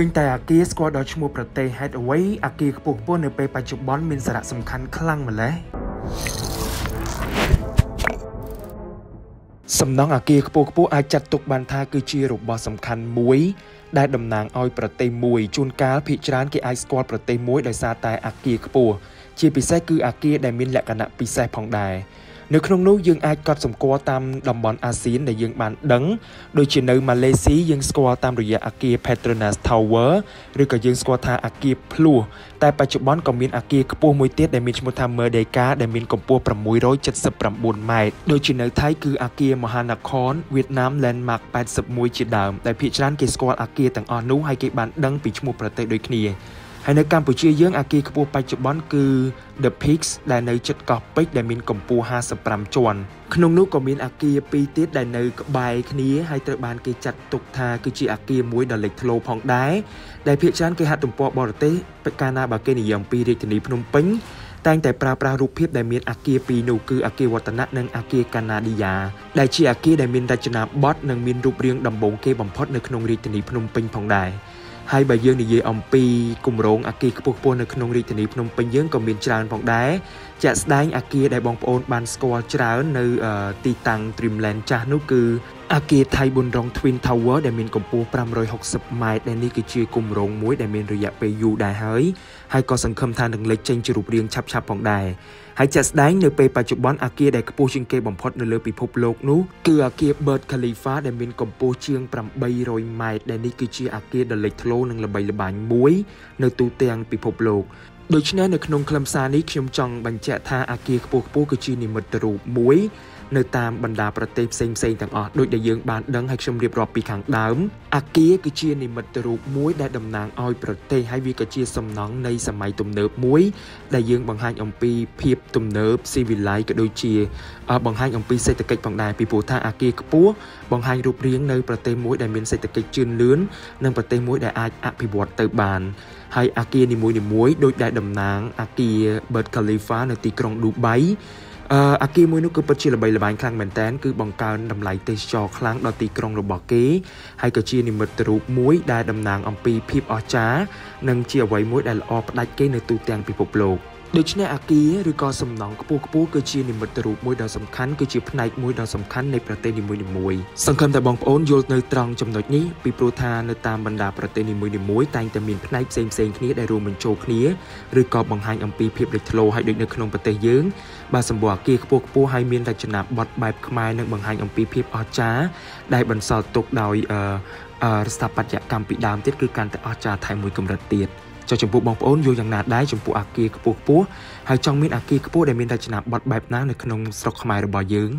คืนแต่อากีสกอดชมูประเทศให้ไว้อากีกระปุกปนในเปปัจจุบันมีสาระสำคัญคลั่งเหมือนเลยสำนักอากีกระปุกปูอาจัดตุกบันทาคือจีรุบบอสำคัญมวยได้ดำนางอ้อยประเทศมวยจูนกาพิจารณ์เกี่ยไอสกอดประเทศมวยได้ซาตายอากีกระปูชีพิเศษคืออากีได้มีหลักการพิเศษผ่องได้ในครั้งนู้นยังไอกัดสมกัวตามดำบอลอาเซียนในยังบานดังโดยเช่นในมาเลเซียยังสกัวตามระยะอากีเพตรนัสทาวเวอร์หรือก็ยังสกัวทาอากีพลูแต่ปัจจุบันก็มีอากีกระปูมวยเตี้ยได้มีชมุทามเมอร์เดกาได้มีกระปูประมุยร้อยเจ็ดสิบประมูลใหม่โดยเช่นในไทยคืออากีมหานครเวียดนามแลนด์มาร์กแปดสิบมวยจีดามแต่พิจารณาเกี่ยวกับอากีต่างอ่อนนู้นให้เกี่ยบานดังปีชมุประเทศโดยคณีให้ในการปุจเจียยื่นอากีกปูปัจจุบันคือ The Pigs ได้ในจุดกอบปิกได้มีกปูห้าสปรัมจวนขนมนุก็มีอากีปีติดได้ในใบคณีให้ตระบานกิจัดตกทาคือจีอากีมวยดอลเล็กโลพองได้ได้พิจารณาเกี่ยตุ่มปอบอร์เต้เป็นการนาบาเกนิยมปีเด็กนิพนมปิ้งแต่งแต่ปลาปลารูปเพียบได้มีอากีปีนูคืออากีวัฒนะนังอากีกานาดิยาได้จีอากีได้มีดัชนาบอสนังมีรูปเรียงดำบงเกบอมพอดในขนมเด็กนิพนมปิ้งพองได้ให้ใบยื่นในเยอมปีกลุ่มโรงอากีกระปุกปนในขนมริทนิพนมเป็นยื่นกับมินจานผ่องได้จะแสดงอากีได้บองโอนบานสกอร์จราในตีตังตริมแลนด์จานุคืออากีไทยบนรองทวินทาวเวอร์ได้มินกปูปรามรอยหกสิบไมล์ในนี้คือชื่อกลุ่มโรงมวยได้มินระยะไปอยู่ได้เฮ้ยให้ก่อสังคมทางหนึ่งเล็กเจงจรูปเรียงชับๆผ่องได้ให้จัดแสดงในเปปัจจุบันอากีได้กระปูชิงเกบอมพอดในเลือปีพบโลกนู้คืออากีเบิร์ดคาลิฟ้าได้มินกปูเชียงปรามใบรอยไมล์ในนี้คือชื่ออากีเดลเล็กโลนึงระบายระบายมวยในตูเตียงปีพบโลกโดยชนะในขนมคลัมซานิคยมจองบัญแจทาอากีกระปูกปูคือชื่อนิมตรูมวยในตามบรรดาประเทศเซ็งๆต่างออกโดยได้ยื่นบานดังให้ชมเรียบรอบปีขังดำอากีคือเชียนิมัตรูมวยได้ดำนางอ้อยประเทศให้วิกเชียสมน้องในสมัยตุ่มเนิบมวยได้ยื่นบังฮันอัมพีเพียบตุ่มเนิบซีวิไลกับโดยเชียบังฮันอัมพีเศรษฐกิจฝั่งใดปีปูท่าอากีกปัวบังฮันรูปเรียงในประเทศมวยได้มีเศรษฐกิจจืดเลื้อนนั่งประเทศมวยได้อาอภิวัตเติบบานให้อากีนิมวยโดยได้ดำนางอากีเบิร์ดคาลิฟ้าในตีกรงดูไบอากีมวยนุก็เป็นเชื้อระบายระบายคลังเหมือนแตนคือบังการดำไหลเตชอคลังดอตีกรองระบอกเก๋ให้กระชีนิมตรูมวยได้ดำนางอัมพีพิบอจ้านังเชียวไว้มวยได้ละออปได้เก๋ในตูเตียงปีปบโลกโดยชนะอากีหรือกอสมนองกปูกปูกระชีนิมตรูมวยดาวสำคัญกระชีพนายมวยดาวสำคัญในประเทศนิมวยนิมวยสังคมแต่บองโอนโยนในตรังจำนวนนี้ปีโปรธาในตามบรรดาประเทศนิมวยนิมวยแต่งแต่มีพนายเซงคณีได้รวมเป็นโจคณีหรือกอบังฮันอัมพีพิบได้ทโลให้เด็กในขนมประเทศยืงบาสมบัวกีกปูกปูให้มีลักษณะบดใบขมายในบังฮันอัมพีพิบอจ้าได้บรรสอดตกดอยสถาปัตยกรรมปีดามเต็ดคือการแต่อจ้าไทยมวยกำลังเตียดจะจมปูบองโอนอยู่อย่างหนาได้จมปูอากีกระปูกปูให้จองมินอากีกระปูได้มีลักษณะบดแบบนั้นในขนมสกขมายระบายยืง